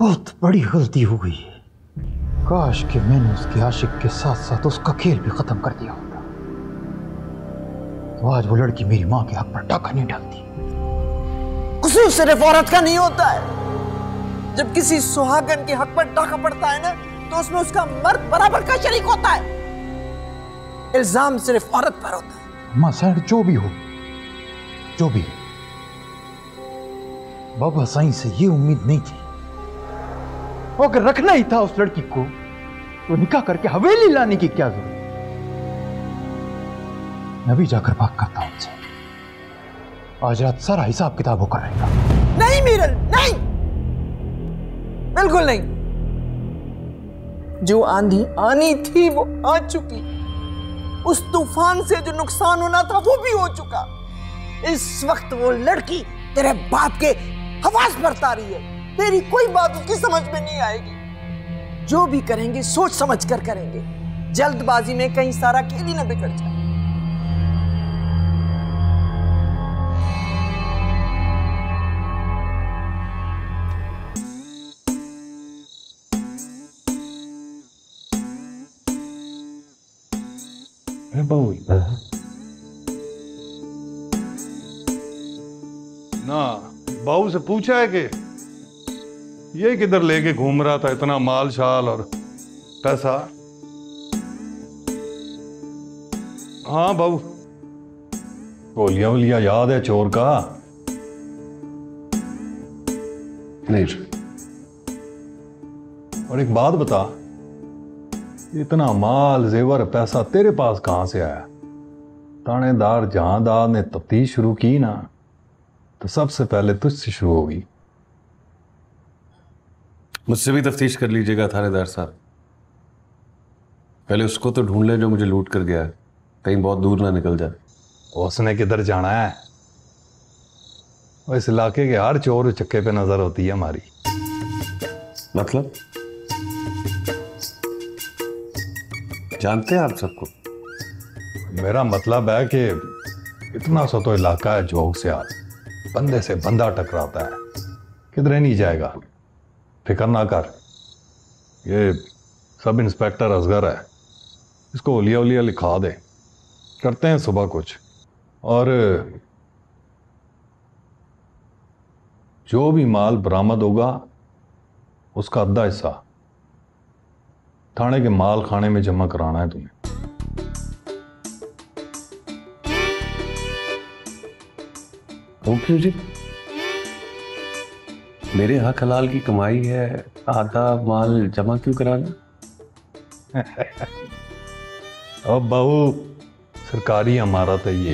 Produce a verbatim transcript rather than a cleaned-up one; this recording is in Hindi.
बहुत बड़ी गलती हो गई है। काश कि मैंने उसके आशिक के साथ साथ उसका खेल भी खत्म कर दिया होता, तो आज वो लड़की मेरी माँ के हक पर डाका नहीं डालती। कसूर सिर्फ औरत का नहीं होता है, जब किसी सुहागन के हक पर डाका पड़ता है ना तो उसमें उसका मर्द बराबर का शरीक होता है। इल्जाम सिर्फ औरत पर होता है। माँ सैड जो भी हो, जो भी हो, बाबा साईं से ये उम्मीद नहीं थी। वो अगर रखना ही था उस लड़की को तो निकाह करके हवेली लाने की क्या जरूरत। मैं भी जाकर बात करता हूं उनसे, आज रात सारा हिसाब किताब होकर रहेगा। नहीं मीरल, नहीं, बिल्कुल नहीं। जो आंधी आनी थी वो आ चुकी, उस तूफान से जो नुकसान होना था वो भी हो चुका। इस वक्त वो लड़की तेरे बाप के हवास बरता रही है, तेरी कोई बात उसकी समझ में नहीं आएगी। जो भी करेंगे सोच समझ कर करेंगे, जल्दबाजी में कहीं सारा खेल ही ना बिगड़ जाए। ना बाबू से पूछा है कि ये किधर लेके घूम रहा था इतना माल शाल और पैसा। हाँ बाबू, गोलिया वोलिया याद है चोर का? नहीं। और एक बात बता, इतना माल जेवर पैसा तेरे पास कहां से आया? थानेदार जहांदार ने तफ्तीश शुरू की ना तो सबसे पहले तुझसे शुरू होगी। मुझसे भी तफ्तीश कर लीजिएगा थानेदार साहब, पहले उसको तो ढूंढ ले जो मुझे लूट कर गया है, कहीं बहुत दूर ना निकल जाए। उसने किधर जाना है, और इस इलाके के हर चोर चक्के पे नजर होती है हमारी। मतलब जानते हैं आप सबको? मेरा मतलब है कि इतना सा तो इलाका है, झोंक से आज बंदे से बंदा टकराता है, किधर नहीं जाएगा। फिक्र ना कर, ये सब इंस्पेक्टर असगर है, इसको ओलिया ओलिया लिखा दे, करते हैं सुबह कुछ। और जो भी माल बरामद होगा उसका आधा हिस्सा थाने के माल खाने में जमा कराना है तुम्हें। ओके जी, मेरे यहाँ हलाल की कमाई है, आधा माल जमा क्यों कराना? अब बहू सरकारी हमारा तो ये